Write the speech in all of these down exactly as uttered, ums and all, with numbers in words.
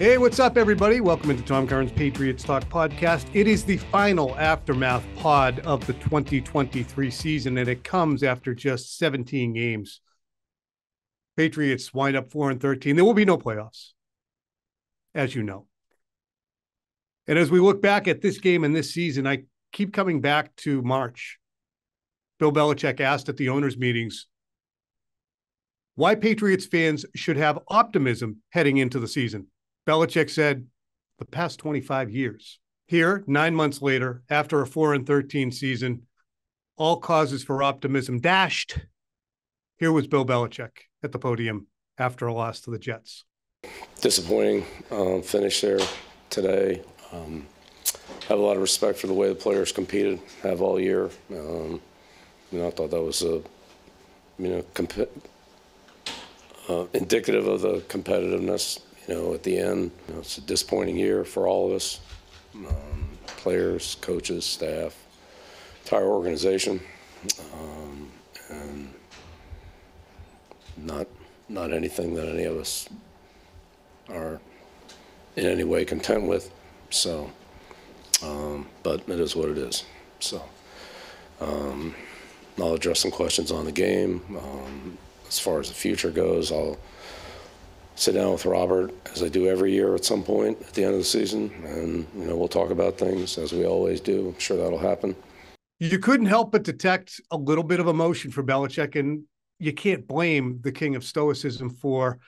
Hey, what's up, everybody? Welcome into Tom Curran's Patriots Talk podcast. It is the final aftermath pod of the twenty twenty-three season, and it comes after just seventeen games. Patriots wind up four and thirteen. There will be no playoffs, as you know. And as we look back at this game and this season, I keep coming back to March. Bill Belichick asked at the owners' meetings why Patriots fans should have optimism heading into the season. Belichick said, the past twenty-five years. Here, nine months later, after a four and thirteen season, all causes for optimism dashed. Here was Bill Belichick at the podium after a loss to the Jets. Disappointing um, finish there today. Um, I have a lot of respect for the way the players competed, have all year. Um, you know, I thought that was a, you know, comp- uh, indicative of the competitiveness. You know, at the end, you know, it's a disappointing year for all of us, um, players, coaches, staff, entire organization, um, and not not anything that any of us are in any way content with. So, um, but it is what it is. So, um, I'll address some questions on the game. Um, as far as the future goes, I'll sit down with Robert, as I do every year at some point at the end of the season, and you know, we'll talk about things as we always do. I'm sure that'll happen. You couldn't help but detect a little bit of emotion for Belichick, and you can't blame the king of stoicism for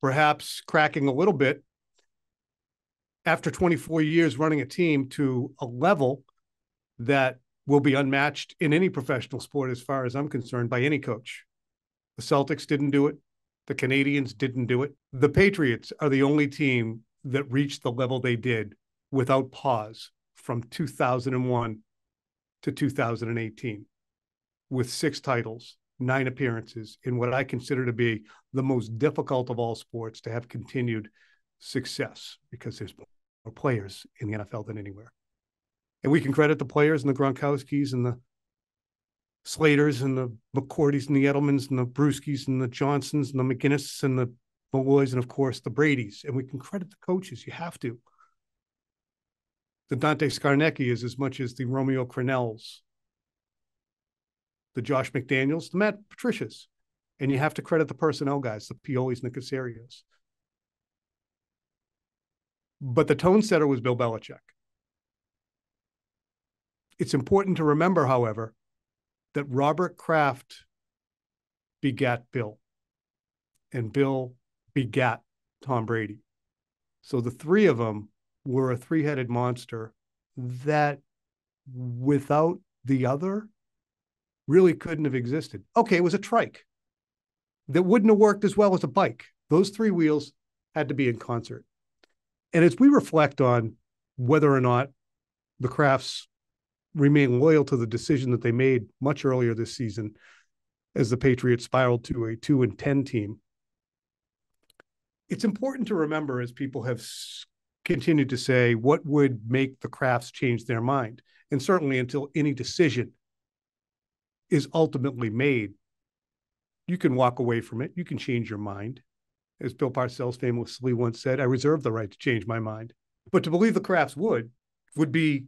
perhaps cracking a little bit after twenty-four years running a team to a level that will be unmatched in any professional sport, as far as I'm concerned, by any coach. The Celtics didn't do it. The Canadians didn't do it. The Patriots are the only team that reached the level they did without pause from two thousand one to two thousand eighteen, with six titles, nine appearances in what I consider to be the most difficult of all sports to have continued success, because there's more players in the N F L than anywhere. And we can credit the players and the Gronkowskis and the Slaters and the McCourtys and the Edelmans and the Brewskis and the Johnsons and the McGinnis and the Molloys and, of course, the Bradys. And we can credit the coaches. You have to. The Dante Scarnecchi is as much as the Romeo Crennels, the Josh McDaniels, the Matt Patricias. And you have to credit the personnel guys, the Piolis and the Casserlios. But the tone setter was Bill Belichick. It's important to remember, however, that Robert Kraft begat Bill, and Bill begat Tom Brady. So the three of them were a three-headed monster that without the other really couldn't have existed. Okay, it was a trike that wouldn't have worked as well as a bike. Those three wheels had to be in concert. And as we reflect on whether or not the Krafts remain loyal to the decision that they made much earlier this season as the Patriots spiraled to a two and ten team, it's important to remember, as people have continued to say, what would make the Krafts change their mind? And certainly until any decision is ultimately made, you can walk away from it. You can change your mind. As Bill Parcells famously once said, I reserve the right to change my mind. But to believe the Krafts would, would be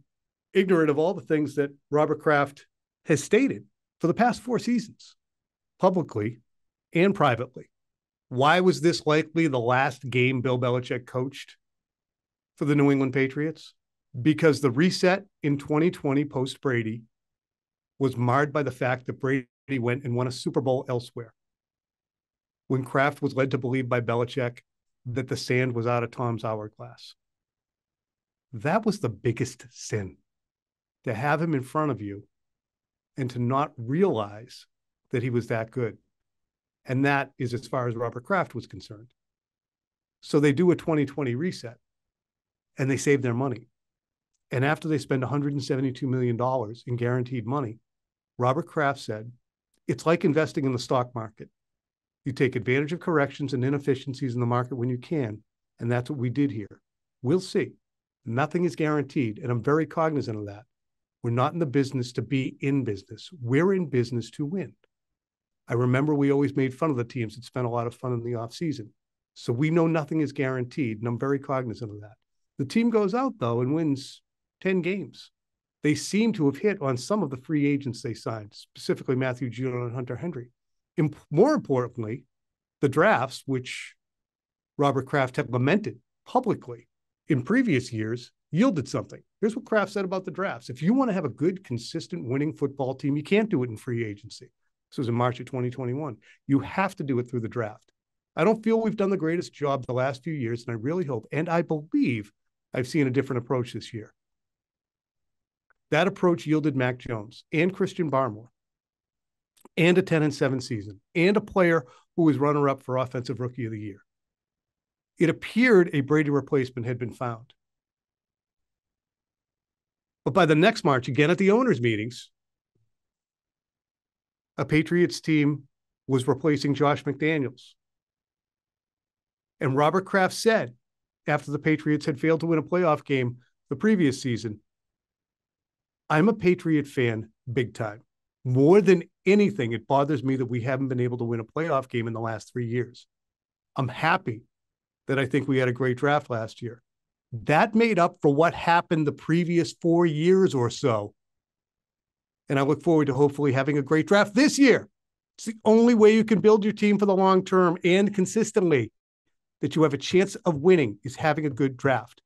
ignorant of all the things that Robert Kraft has stated for the past four seasons, publicly and privately. Why was this likely the last game Bill Belichick coached for the New England Patriots? Because the reset in twenty twenty post-Brady was marred by the fact that Brady went and won a Super Bowl elsewhere, when Kraft was led to believe by Belichick that the sand was out of Tom's hourglass. That was the biggest sin, to have him in front of you and to not realize that he was that good. And that is as far as Robert Kraft was concerned. So they do a twenty twenty reset, and they save their money. And after they spend one hundred seventy-two million dollars in guaranteed money, Robert Kraft said, it's like investing in the stock market. You take advantage of corrections and inefficiencies in the market when you can, and that's what we did here. We'll see. Nothing is guaranteed, and I'm very cognizant of that. We're not in the business to be in business. We're in business to win. I remember we always made fun of the teams that spent a lot of fun in the offseason. So we know nothing is guaranteed, and I'm very cognizant of that. The team goes out, though, and wins ten games. They seem to have hit on some of the free agents they signed, specifically Matthew Judon and Hunter Henry. And more importantly, the drafts, which Robert Kraft had lamented publicly in previous years, yielded something. Here's what Kraft said about the drafts. If you want to have a good, consistent, winning football team, you can't do it in free agency. This was in March of twenty twenty-one. You have to do it through the draft. I don't feel we've done the greatest job the last few years, and I really hope, and I believe I've seen a different approach this year. That approach yielded Mac Jones and Christian Barmore and a ten and seven season and a player who was runner-up for Offensive Rookie of the Year. It appeared a Brady replacement had been found. But by the next March, again at the owners' meetings, a Patriots team was replacing Josh McDaniels. And Robert Kraft said, after the Patriots had failed to win a playoff game the previous season, I'm a Patriot fan big time. More than anything, it bothers me that we haven't been able to win a playoff game in the last three years. I'm happy that I think we had a great draft last year. That made up for what happened the previous four years or so. And I look forward to hopefully having a great draft this year. It's the only way you can build your team for the long term and consistently that you have a chance of winning is having a good draft.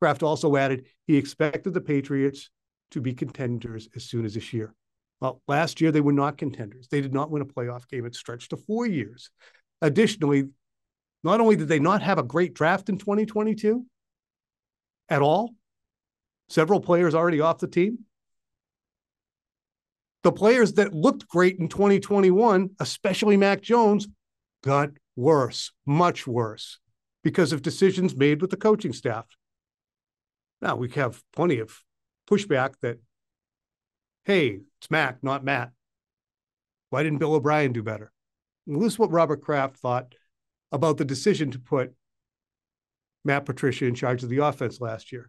Kraft also added he expected the Patriots to be contenders as soon as this year. Well, last year they were not contenders. They did not win a playoff game. It stretched to four years. Additionally, not only did they not have a great draft in twenty twenty-two at all, several players already off the team. The players that looked great in twenty twenty-one, especially Mac Jones, got worse, much worse, because of decisions made with the coaching staff. Now, we have plenty of pushback that, hey, it's Mac, not Matt. Why didn't Bill O'Brien do better? Well, this is what Robert Kraft thought about the decision to put Matt Patricia in charge of the offense last year.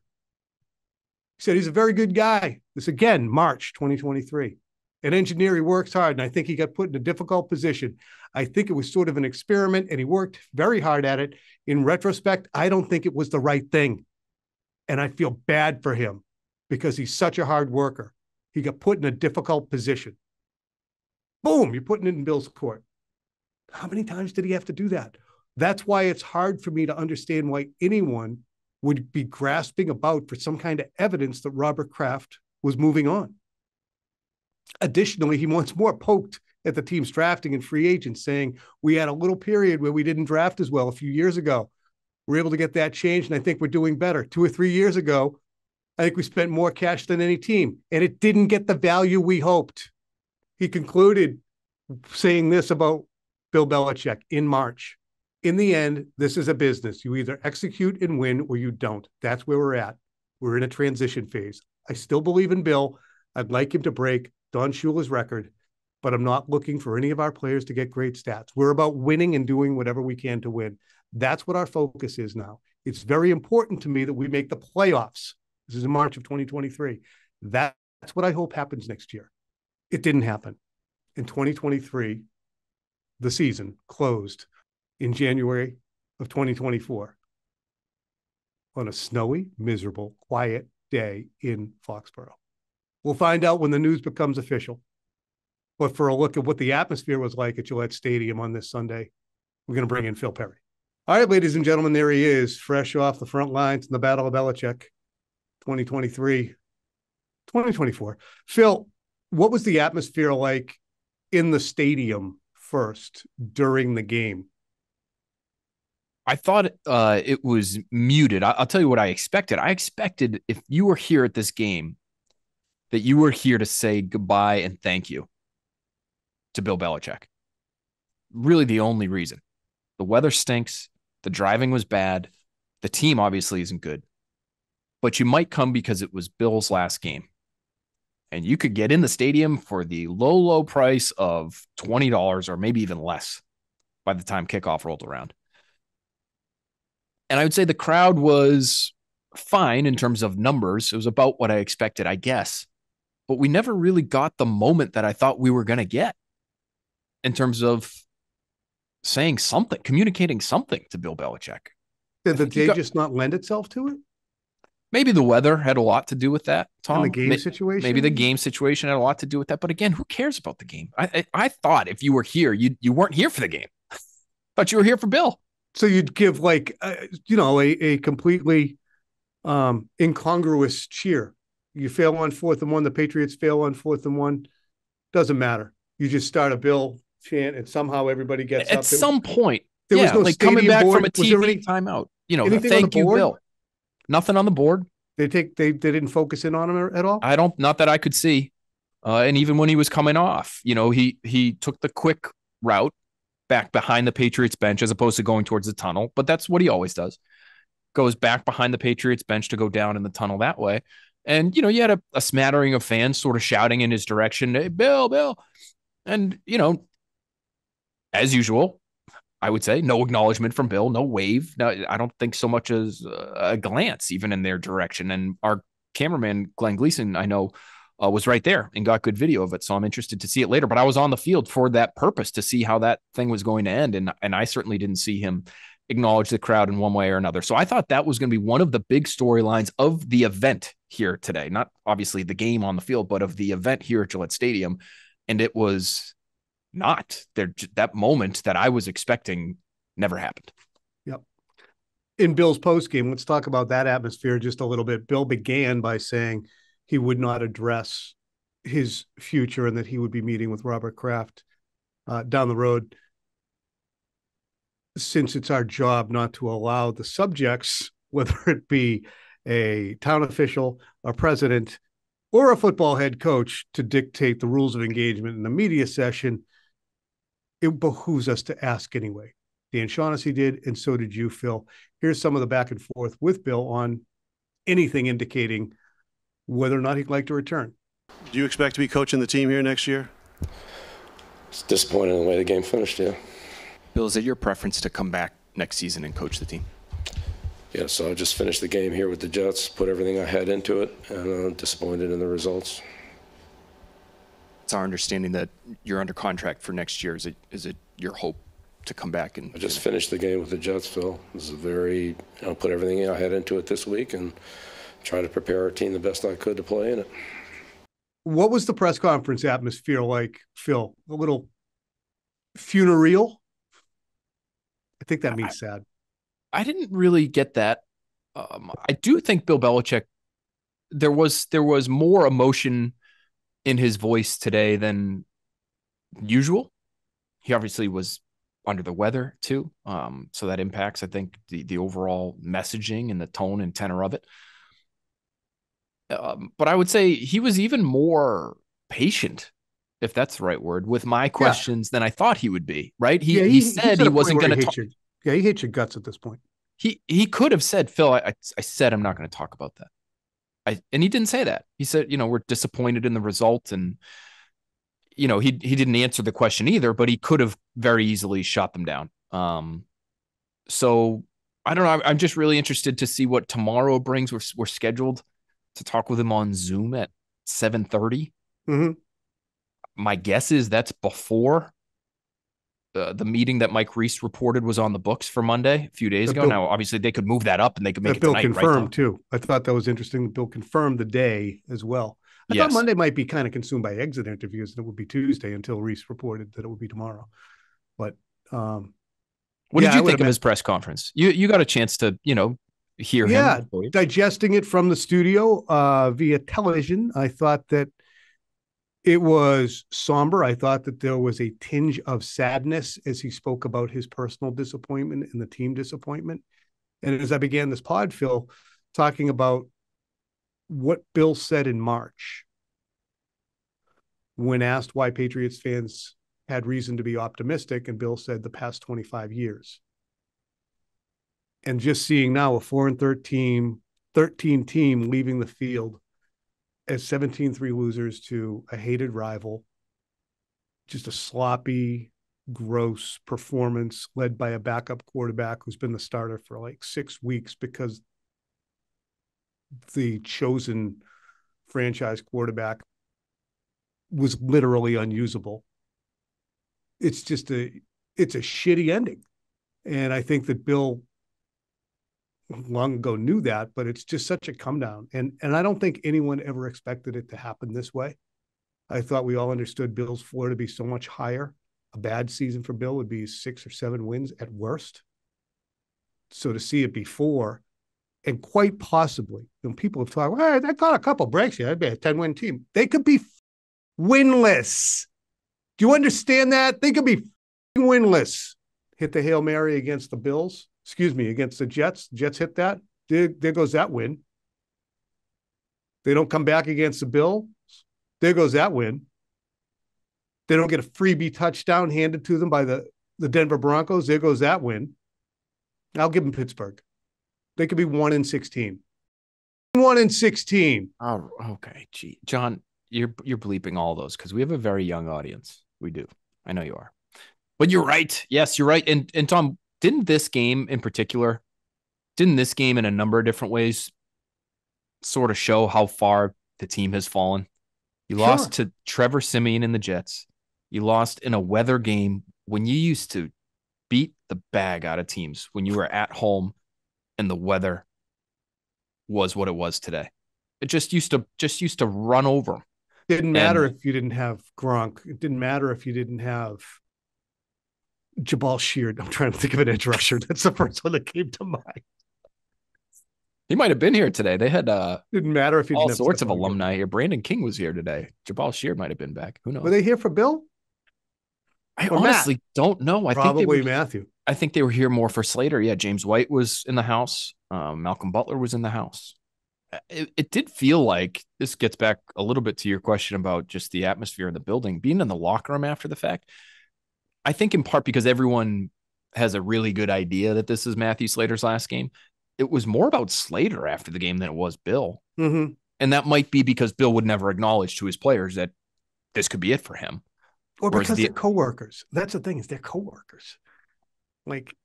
He said he's a very good guy. This again, March twenty twenty-three. An engineer, he works hard, and I think he got put in a difficult position. I think it was sort of an experiment, and he worked very hard at it. In retrospect, I don't think it was the right thing, and I feel bad for him because he's such a hard worker. He got put in a difficult position. Boom, you're putting it in Bill's court. How many times did he have to do that? That's why it's hard for me to understand why anyone would be grasping about for some kind of evidence that Robert Kraft was moving on. Additionally, he once more poked at the team's drafting and free agents, saying, we had a little period where we didn't draft as well a few years ago. We were able to get that changed, and I think we're doing better. Two or three years ago, I think we spent more cash than any team, and it didn't get the value we hoped. He concluded saying this about Bill Belichick in March. In the end, this is a business. You either execute and win or you don't. That's where we're at. We're in a transition phase. I still believe in Bill. I'd like him to break Don Shula's record, but I'm not looking for any of our players to get great stats. We're about winning and doing whatever we can to win. That's what our focus is now. It's very important to me that we make the playoffs. This is in March of twenty twenty-three. That's what I hope happens next year. It didn't happen. In twenty twenty-three, the season closed in January of twenty twenty-four on a snowy, miserable, quiet day in Foxborough. We'll find out when the news becomes official. But for a look at what the atmosphere was like at Gillette Stadium on this Sunday, we're going to bring in Phil Perry. All right, ladies and gentlemen, there he is, fresh off the front lines in the Battle of Belichick, twenty twenty-three, twenty twenty-four. Phil, what was the atmosphere like in the stadium first during the game? I thought uh, it was muted. I'll tell you what I expected. I expected if you were here at this game, that you were here to say goodbye and thank you to Bill Belichick. Really the only reason. The weather stinks. The driving was bad. The team obviously isn't good. But you might come because it was Bill's last game. And you could get in the stadium for the low, low price of twenty dollars or maybe even less by the time kickoff rolled around. And I would say the crowd was fine in terms of numbers. It was about what I expected, I guess. But we never really got the moment that I thought we were going to get in terms of saying something, communicating something to Bill Belichick. Did the day got, just not lend itself to it? Maybe the weather had a lot to do with that, Tom. And the game Ma- situation? Maybe the game situation had a lot to do with that. But again, who cares about the game? I I, I thought if you were here, you you weren't here for the game. I thought you were here for Bill. So you'd give like, uh, you know, a, a completely um, incongruous cheer. You fail on fourth and one. The Patriots fail on fourth and one. Doesn't matter. You just start a Bill chant and somehow everybody gets at up. At some there, point. There yeah, was no like coming back board. From a T V any, timeout. You know, thank you, Bill. Nothing on the board. They take they, they didn't focus in on him at all? I don't, not that I could see. Uh, and even when he was coming off, you know, he he took the quick route back behind the Patriots bench as opposed to going towards the tunnel. But that's what he always does. Goes back behind the Patriots bench to go down in the tunnel that way. And, you know, you had a, a smattering of fans sort of shouting in his direction, hey, Bill, Bill. And, you know, as usual, I would say no acknowledgement from Bill, no wave. No, I don't think so much as a glance even in their direction. And our cameraman, Glenn Gleason, I know, uh, was right there and got good video of it. So I'm interested to see it later. But I was on the field for that purpose to see how that thing was going to end. And, and I certainly didn't see him acknowledge the crowd in one way or another. So I thought that was going to be one of the big storylines of the event here today, not obviously the game on the field, but of the event here at Gillette Stadium. And it was not there. That moment that I was expecting never happened. Yep. In Bill's postgame, let's talk about that atmosphere just a little bit. Bill began by saying he would not address his future and that he would be meeting with Robert Kraft uh, down the road. Since it's our job not to allow the subjects, whether it be a town official, a president, or a football head coach, to dictate the rules of engagement in a media session, it behooves us to ask anyway. Dan Shaughnessy did, and so did you, Phil. Here's some of the back and forth with Bill on anything indicating whether or not he'd like to return. Do you expect to be coaching the team here next year? It's disappointing the way the game finished, yeah. Bill, is it your preference to come back next season and coach the team? Yeah, so I just finished the game here with the Jets, put everything I had into it, and I'm disappointed in the results. It's our understanding that you're under contract for next year. Is it is it your hope to come back? And I just you know? finished the game with the Jets, Phil. It was a very, I you know, put everything I had into it this week and try to prepare our team the best I could to play in it. What was the press conference atmosphere like, Phil? A little funereal? I think that means I, sad. I didn't really get that. Um, I do think Bill Belichick, there was there was more emotion in his voice today than usual. He obviously was under the weather too, um, so that impacts, I think, the the overall messaging and the tone and tenor of it. Um, but I would say he was even more patient, if that's the right word, with my questions yeah. than I thought he would be, right? He, yeah, he, he said he wasn't going to talk. Your, yeah, he hates your guts at this point. He he could have said, Phil, I, I said I'm not going to talk about that. I And he didn't say that. He said, you know, we're disappointed in the result. And, you know, he he didn't answer the question either, but he could have very easily shot them down. Um, So, I don't know. I'm, I'm just really interested to see what tomorrow brings. We're, we're scheduled to talk with him on Zoom at seven thirty. Mm-hmm. My guess is that's before uh, the meeting that Mike Reese reported was on the books for Monday a few days ago. Bill, now, obviously, they could move that up and they could make it Bill tonight. Bill confirmed, right, too. I thought that was interesting. Bill confirmed the day as well. I yes. thought Monday might be kind of consumed by exit interviews, and it would be Tuesday until Reese reported that it would be tomorrow. But um, what yeah, did you think of been... his press conference? You you got a chance to, you know, hear yeah, him. Yeah, digesting it from the studio uh, via television. I thought that it was somber. I thought that there was a tinge of sadness as he spoke about his personal disappointment and the team disappointment. And as I began this pod, Phil, talking about what Bill said in March when asked why Patriots fans had reason to be optimistic, and Bill said the past twenty-five years. And just seeing now a four and thirteen team leaving the field as seventeen three losers to a hated rival, just a sloppy, gross performance led by a backup quarterback who's been the starter for like six weeks because the chosen franchise quarterback was literally unusable. It's just a it's a shitty ending. And I think that Bill long ago knew that, but it's just such a come down. And, and I don't think anyone ever expected it to happen this way. I thought we all understood Bill's floor to be so much higher. A bad season for Bill would be six or seven wins at worst. So to see it before, and quite possibly, when people have talked, well, I got a couple breaks here, I'd be a ten-win team. They could be winless. Do you understand that? They could be winless. Hit the Hail Mary against the Bills. Excuse me, against the Jets. Jets hit that. There, there goes that win. They don't come back against the Bills. There goes that win. They don't get a freebie touchdown handed to them by the, the Denver Broncos. There goes that win. I'll give them Pittsburgh. They could be one and sixteen. one and sixteen. Oh, okay. Gee. John, you're you're bleeping all those because we have a very young audience. We do. I know you are. But you're right. Yes, you're right. And and Tom, didn't this game in particular, didn't this game in a number of different ways sort of show how far the team has fallen? You sure. lost to Trevor Siemian and the Jets. You lost in a weather game when you used to beat the bag out of teams when you were at home and the weather was what it was today. It just used to just used to run over. It didn't matter and, if you didn't have Gronk. It didn't matter if you didn't have Jabal Sheard. I'm trying to think of an edge rusher. That's the first one that came to mind. He might have been here today. They had uh, didn't matter if you all didn't sorts have of alumni here. Brandon King was here today. Jabal Sheard might have been back. Who knows? Were they here for Bill? I or honestly Matt? don't know. I Probably think they were, Matthew. I think they were here more for Slater. Yeah, James White was in the house. Um, Malcolm Butler was in the house. It, it did feel like, this gets back a little bit to your question about just the atmosphere in the building, being in the locker room after the fact. I think in part because everyone has a really good idea that this is Matthew Slater's last game. It was more about Slater after the game than it was Bill. Mm-hmm. And that might be because Bill would never acknowledge to his players that this could be it for him. Or because the, they're coworkers. That's the thing, is they're coworkers. Like,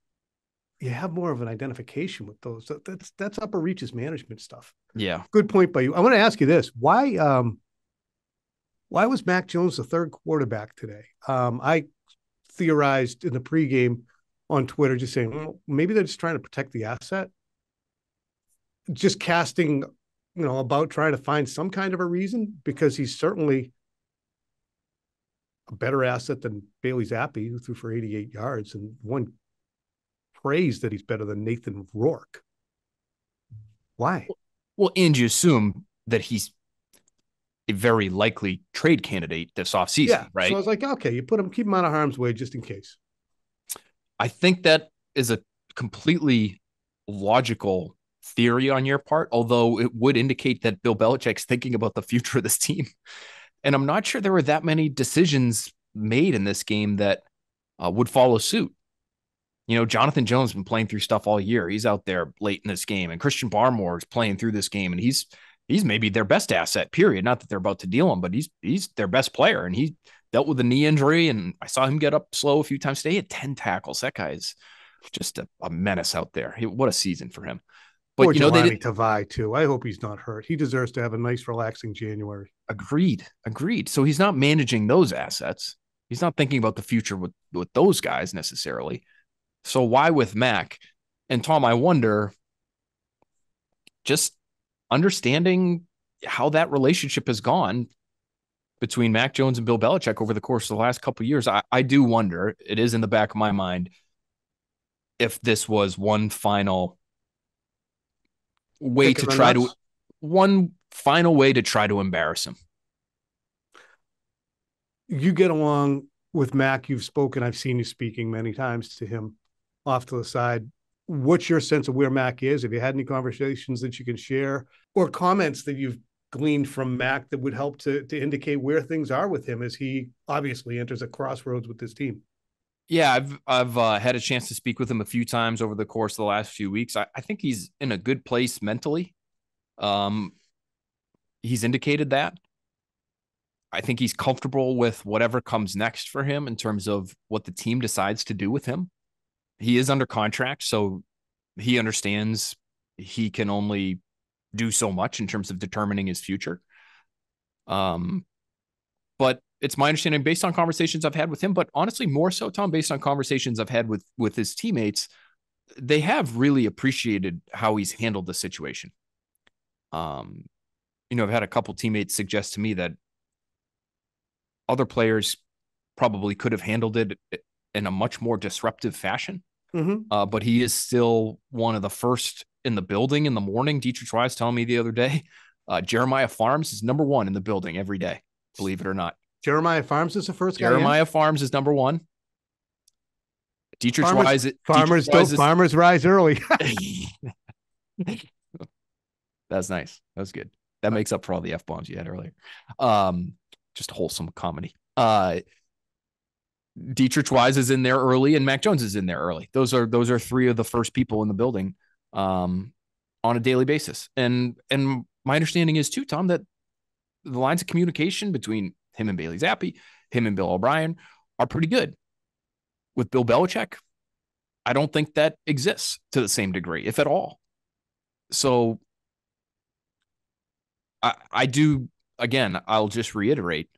you have more of an identification with those. That's that's upper reaches management stuff. Yeah. Good point by you. I want to ask you this. Why um why was Mac Jones the third quarterback today? Um, I theorized in the pregame on Twitter just saying, well, maybe they're just trying to protect the asset. Just casting, you know, about trying to find some kind of a reason, because he's certainly a better asset than Bailey Zappe, who threw for eighty-eight yards, and one praise that he's better than Nathan Rourke. Why? Well, and you assume that he's a very likely trade candidate this offseason, yeah, right? So I was like, okay, you put him, keep him out of harm's way just in case. I think that is a completely logical theory on your part, although it would indicate that Bill Belichick's thinking about the future of this team. And I'm not sure there were that many decisions made in this game that uh, would follow suit. You know, Jonathan Jones has been playing through stuff all year. He's out there late in this game, and Christian Barmore is playing through this game, and he's he's maybe their best asset, period. Not that they're about to deal him, but he's he's their best player, and he dealt with a knee injury, and I saw him get up slow a few times today. He had ten tackles. That guy is just a, a menace out there. He, what a season for him. But, or you know, they did, Tavai too. I hope he's not hurt. He deserves to have a nice, relaxing January. Agreed. Agreed. So he's not managing those assets. He's not thinking about the future with, with those guys necessarily. So why with Mac? And Tom, I wonder, just understanding how that relationship has gone between Mac Jones and Bill Belichick over the course of the last couple of years, I, I do wonder, it is in the back of my mind, if this was one final way to try to one final way to try to embarrass him. You get along with Mac. You've spoken. I've seen you speaking many times to him off to the side. What's your sense of where Mac is? Have you had any conversations that you can share, or comments that you've gleaned from Mac that would help to, to indicate where things are with him as he obviously enters a crossroads with this team? Yeah, I've I've uh, had a chance to speak with him a few times over the course of the last few weeks. I, I think he's in a good place mentally. Um, he's indicated that. I think he's comfortable with whatever comes next for him in terms of what the team decides to do with him. He is under contract, so he understands he can only do so much in terms of determining his future. Um, but it's my understanding, based on conversations I've had with him, but honestly, more so, Tom, based on conversations I've had with with his teammates, they have really appreciated how he's handled the situation. Um, you know, I've had a couple teammates suggest to me that other players probably could have handled it in a much more disruptive fashion. Mm-hmm. Uh, but he is still one of the first in the building in the morning. Dietrich Wise telling me the other day, uh, Jeremiah Farms is number one in the building every day, believe it or not. Jeremiah Farms is the first guy. Jeremiah in. Farms is number one. Dietrich Wise. Farmers, farmers, Wise is, farmers rise early. That's nice. That was good. That makes up for all the F-bombs you had earlier. Um, just wholesome comedy. Uh, Dietrich Wise is in there early and Mac Jones is in there early. Those are, those are three of the first people in the building um, on a daily basis. And, and my understanding is too, Tom, that the lines of communication between him and Bailey Zappe, him and Bill O'Brien are pretty good. With Bill Belichick, I don't think that exists to the same degree, if at all. So I, I do, again, I'll just reiterate,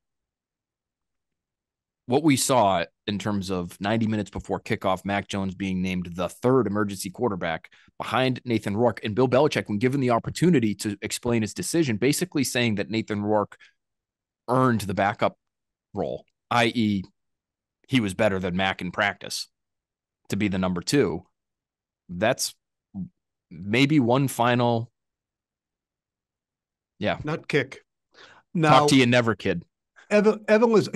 what we saw in terms of ninety minutes before kickoff, Mac Jones being named the third emergency quarterback behind Nathan Rourke, and Bill Belichick, when given the opportunity to explain his decision, basically saying that Nathan Rourke earned the backup role, that is he was better than Mac in practice to be the number two. That's maybe one final. Yeah. Nut kick. Now, talk to you never, kid. Evan, Evan, Laz-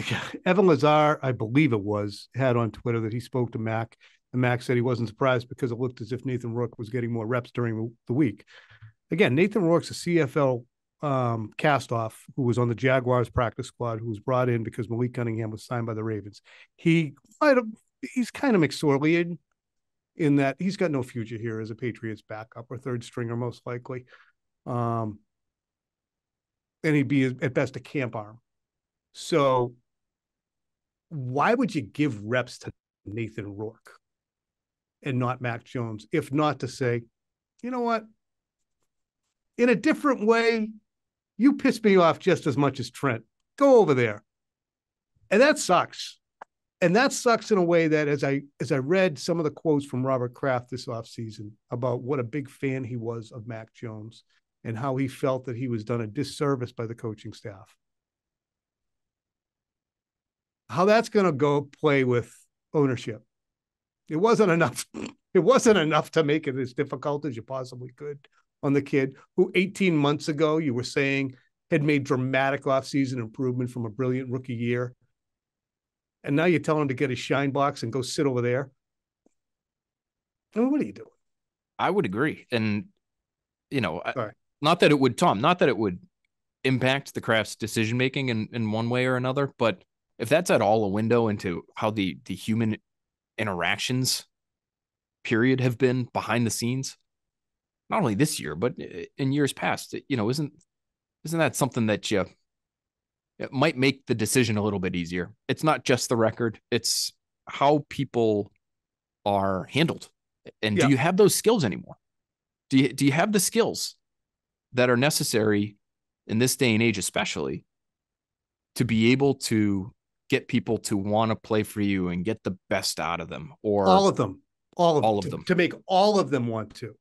Evan Lazar, I believe it was, had on Twitter that he spoke to Mac, and Mac said he wasn't surprised because it looked as if Nathan Rourke was getting more reps during the week. Again, Nathan Rourke's a C F L um, castoff who was on the Jaguars practice squad, who was brought in because Malik Cunningham was signed by the Ravens. He might have, he's kind of McSorleyed in that he's got no future here as a Patriots backup or third stringer, most likely. Um, and he'd be at best a camp arm. So why would you give reps to Nathan Rourke and not Mac Jones, if not to say, you know what, in a different way, you piss me off just as much as Trent. Go over there. And that sucks. And that sucks in a way that as I as I read some of the quotes from Robert Kraft this offseason about what a big fan he was of Mac Jones and how he felt that he was done a disservice by the coaching staff. How that's going to go play with ownership. It wasn't enough. It wasn't enough to make it as difficult as you possibly could on the kid who eighteen months ago you were saying had made dramatic offseason improvement from a brilliant rookie year. And now you're telling him to get his shine box and go sit over there. I mean, what are you doing? I would agree. And, you know, I, not that it would, Tom, not that it would impact the Kraft's decision-making in, in one way or another, but if that's at all a window into how the, the human interactions period have been behind the scenes, not only this year, but in years past, you know, isn't, isn't that something that you, it might make the decision a little bit easier. It's not just the record. It's how people are handled. And yeah. Do you have those skills anymore? Do you, do you have the skills that are necessary in this day and age, especially to be able to get people to want to play for you and get the best out of them, or all of them, all of, all of to, them to make all of them want to,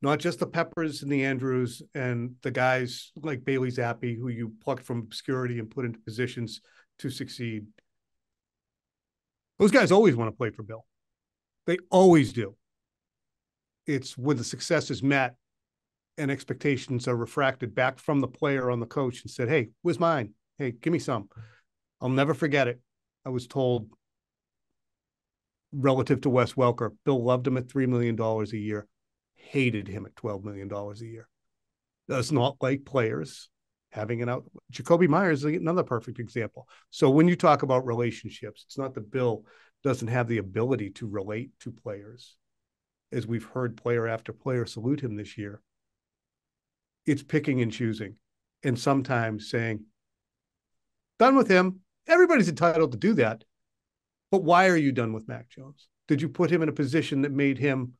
not just the Peppers and the Andrews and the guys like Bailey Zappe, who you plucked from obscurity and put into positions to succeed. Those guys always want to play for Bill. They always do. It's when the success is met and expectations are refracted back from the player on the coach and said, hey, where's mine? Hey, give me some. I'll never forget it. I was told relative to Wes Welker, Bill loved him at three million dollars a year, hated him at twelve million dollars a year. Does not like players having an out. Jacoby Myers is another perfect example. So when you talk about relationships, it's not that Bill doesn't have the ability to relate to players. As we've heard player after player salute him this year, it's picking and choosing and sometimes saying, done with him. Everybody's entitled to do that. But why are you done with Mac Jones? Did you put him in a position that made him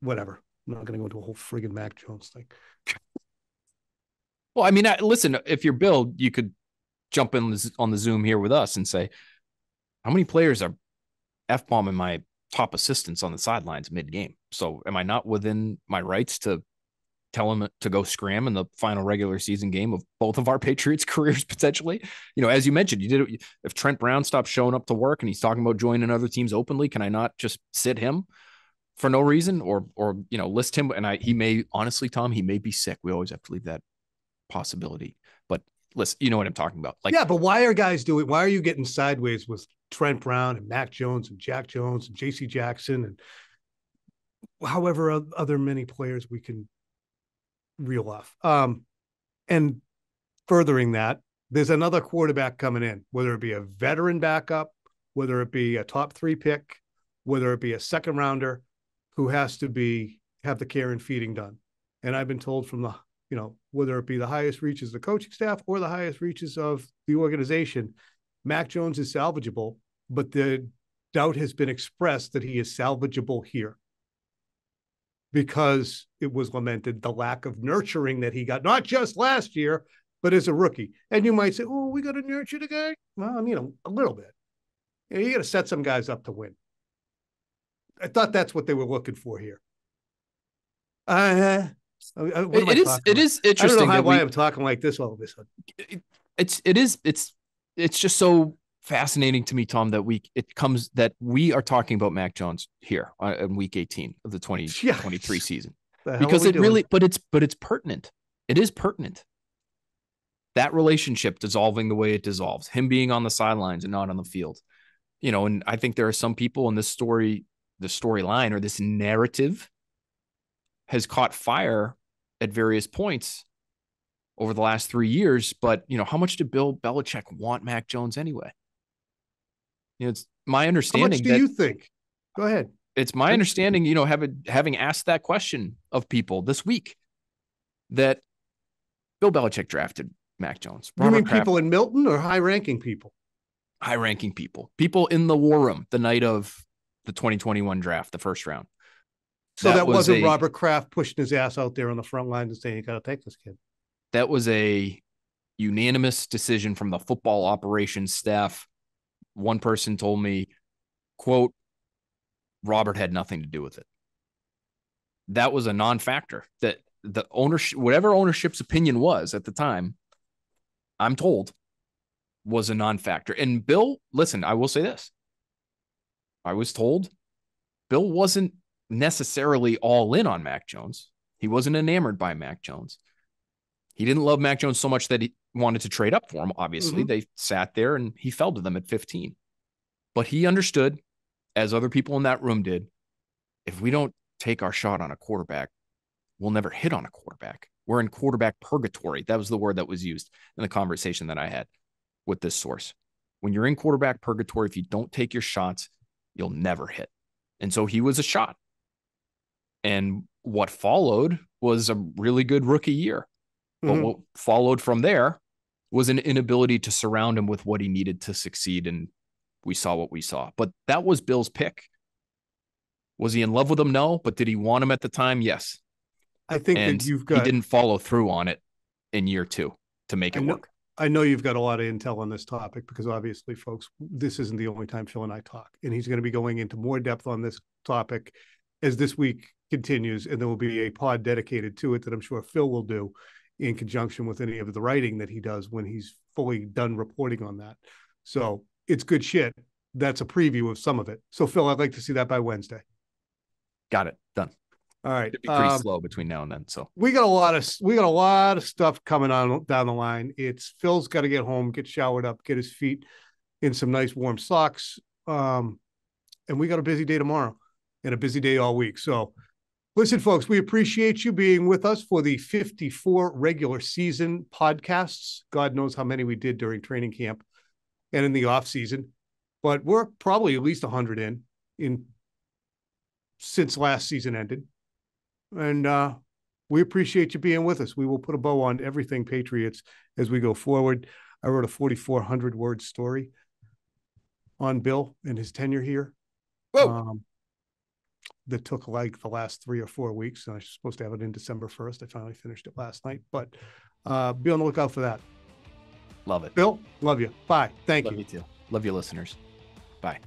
whatever? I'm not going to go into a whole friggin' Mac Jones thing. Well, I mean, I, listen, if you're Bill, you could jump in on the Zoom here with us and say, how many players are F-bombing my top assistants on the sidelines mid-game? So am I not within my rights to tell him to go scram in the final regular season game of both of our Patriots careers, potentially? You know, as you mentioned, you did it. If Trent Brown stops showing up to work and he's talking about joining other teams openly, can I not just sit him for no reason, or, or, you know, list him? And I, he may, honestly, Tom, he may be sick. We always have to leave that possibility, but listen, you know what I'm talking about. Like, yeah, but why are guys doing, why are you getting sideways with Trent Brown and Mac Jones and Jack Jones and J C Jackson and however other many players we can reel off? Um, and furthering that, there's another quarterback coming in, whether it be a veteran backup, whether it be a top three pick, whether it be a second rounder, who has to be, have the care and feeding done. And I've been told from the, you know, whether it be the highest reaches of the coaching staff or the highest reaches of the organization, Mac Jones is salvageable, but the doubt has been expressed that he is salvageable here, because it was lamented the lack of nurturing that he got, not just last year, but as a rookie. And you might say, oh, we got to nurture the guy. Well, I mean, a, a little bit. You know, you got to set some guys up to win. I thought that's what they were looking for here. Uh, it is, it is interesting. I don't know how, why we, I'm talking like this all of a sudden. It, it's, it is, it's, it's just so fascinating to me, Tom, that we, it comes that we are talking about Mac Jones here on, on week eighteen of the twenty twenty-three yeah. season, because it doing? really, but it's, but it's pertinent. It is pertinent. That relationship dissolving the way it dissolves, him being on the sidelines and not on the field, you know, and I think there are some people in this story, the storyline or this narrative has caught fire at various points over the last three years. But, you know, how much did Bill Belichick want Mac Jones anyway? You know, it's my understanding. How much do that, you think? Go ahead. It's my understanding, you know, having having asked that question of people this week, that Bill Belichick drafted Mac Jones. Robert you mean Kraft, people in Milton, or high-ranking people? High-ranking people. People in the war room the night of the twenty twenty-one draft, the first round. So that, that was wasn't a, Robert Kraft pushing his ass out there on the front line and saying, you got to take this kid. That was a unanimous decision from the football operations staff. One person told me, quote, Robert had nothing to do with it. That was a non-factor, that the ownership, whatever ownership's opinion was at the time, I'm told was a non-factor. And Bill, listen, I will say this. I was told Bill wasn't necessarily all in on Mac Jones. He wasn't enamored by Mac Jones. He didn't love Mac Jones so much that he wanted to trade up for him. Obviously, mm-hmm. they sat there and he fell to them at fifteen. But he understood, as other people in that room did, if we don't take our shot on a quarterback, we'll never hit on a quarterback. We're in quarterback purgatory. That was the word that was used in the conversation that I had with this source. When you're in quarterback purgatory, if you don't take your shots, you'll never hit. And so he was a shot. And what followed was a really good rookie year. Mm-hmm. But what followed from there was an inability to surround him with what he needed to succeed. And we saw what we saw. But that was Bill's pick. Was he in love with him? No. But did he want him at the time? Yes. I think and that you've got... he didn't follow through on it in year two to make it I know, work. I know you've got a lot of intel on this topic, because obviously, folks, this isn't the only time Phil and I talk. And he's going to be going into more depth on this topic as this week continues, and there will be a pod dedicated to it that I'm sure Phil will do in conjunction with any of the writing that he does when he's fully done reporting on that. So it's good shit. That's a preview of some of it. So Phil, I'd like to see that by Wednesday. Got it. Done. All right. It'd be pretty um, slow between now and then. So we got a lot of, we got a lot of stuff coming on down the line. It's Phil's got to get home, get showered up, get his feet in some nice warm socks. Um, and we got a busy day tomorrow and a busy day all week. So listen, folks, we appreciate you being with us for the fifty-four regular season podcasts. God knows how many we did during training camp and in the off season, but we're probably at least a hundred in, in since last season ended. And uh, we appreciate you being with us. We will put a bow on everything Patriots as we go forward. I wrote a forty-four hundred word story on Bill and his tenure here. Whoa. Um, that took like the last three or four weeks. And I was supposed to have it in December first. I finally finished it last night, but uh, be on the lookout for that. Love it. Bill, love you. Bye. Thank you. Love you too. Love you, listeners. Bye.